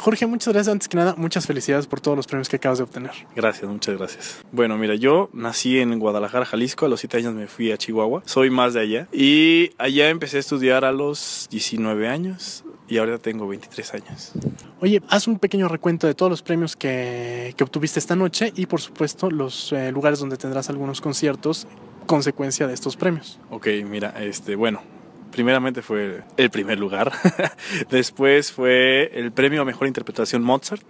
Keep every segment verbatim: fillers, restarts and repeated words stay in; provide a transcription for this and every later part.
Jorge, muchas gracias. Antes que nada, muchas felicidades por todos los premios que acabas de obtener. Gracias, muchas gracias. Bueno, mira, yo nací en Guadalajara, Jalisco. A los siete años me fui a Chihuahua. Soy más de allá. Y allá empecé a estudiar a los diecinueve años. Y ahora tengo veintitrés años. Oye, haz un pequeño recuento de todos los premios que, que obtuviste esta noche y, por supuesto, los eh, lugares donde tendrás algunos conciertos consecuencia de estos premios. Ok, mira, este, bueno, primeramente fue el primer lugar. Después fue el premio a mejor interpretación Mozart.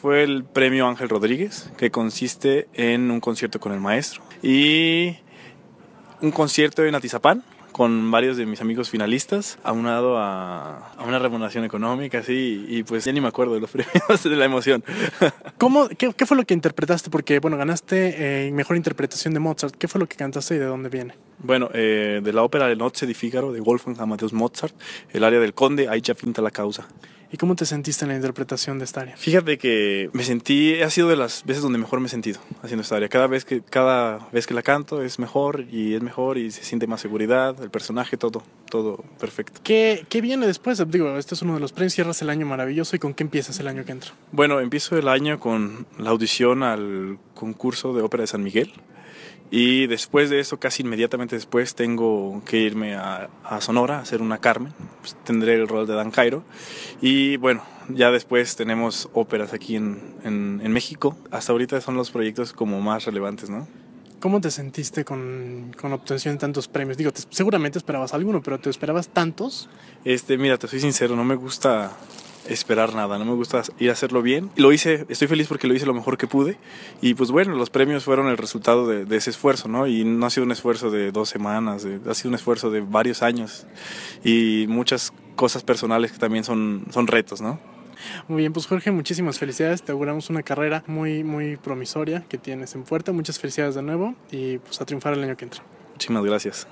Fue el premio Ángel Rodríguez, que consiste en un concierto con el maestro. Y un concierto en Atizapán con varios de mis amigos finalistas, aunado a, a una remuneración económica, así, y pues ya ni me acuerdo de los premios, de la emoción. ¿Cómo, qué, qué fue lo que interpretaste? Porque, bueno, ganaste eh, mejor interpretación de Mozart. ¿Qué fue lo que cantaste y de dónde viene? Bueno, eh, de la ópera Le Nozze di Figaro de Wolfgang Amadeus Mozart, el área del Conde, ahí ya pinta la causa. ¿Y cómo te sentiste en la interpretación de esta área? Fíjate que me sentí, ha sido de las veces donde mejor me he sentido haciendo esta área. Cada vez que, cada vez que la canto es mejor y es mejor y se siente más seguridad, el personaje, todo, todo perfecto. ¿Qué, qué viene después? Digo, este es uno de los premios, cierras el año maravilloso. ¿Y con qué empiezas el año que entra? Bueno, empiezo el año con la audición al concurso de ópera de San Miguel. Y después de eso, casi inmediatamente después, tengo que irme a, a Sonora a hacer una Carmen. Pues tendré el rol de Dan Cairo. Y bueno, ya después tenemos óperas aquí en, en, en México. Hasta ahorita son los proyectos como más relevantes, ¿no? ¿Cómo te sentiste con, con obtención de tantos premios? Digo, te, seguramente esperabas alguno, pero ¿te esperabas tantos? Este, mira, te soy sincero, no me gusta esperar nada, no me gusta ir a hacerlo bien. Lo hice, estoy feliz porque lo hice lo mejor que pude y pues bueno, los premios fueron el resultado de, de ese esfuerzo, ¿no? Y no ha sido un esfuerzo de dos semanas, de, ha sido un esfuerzo de varios años y muchas cosas personales que también son, son retos, ¿no? Muy bien, pues Jorge, muchísimas felicidades, te auguramos una carrera muy, muy promisoria que tienes en puerta, muchas felicidades de nuevo y pues a triunfar el año que entra. Muchísimas gracias.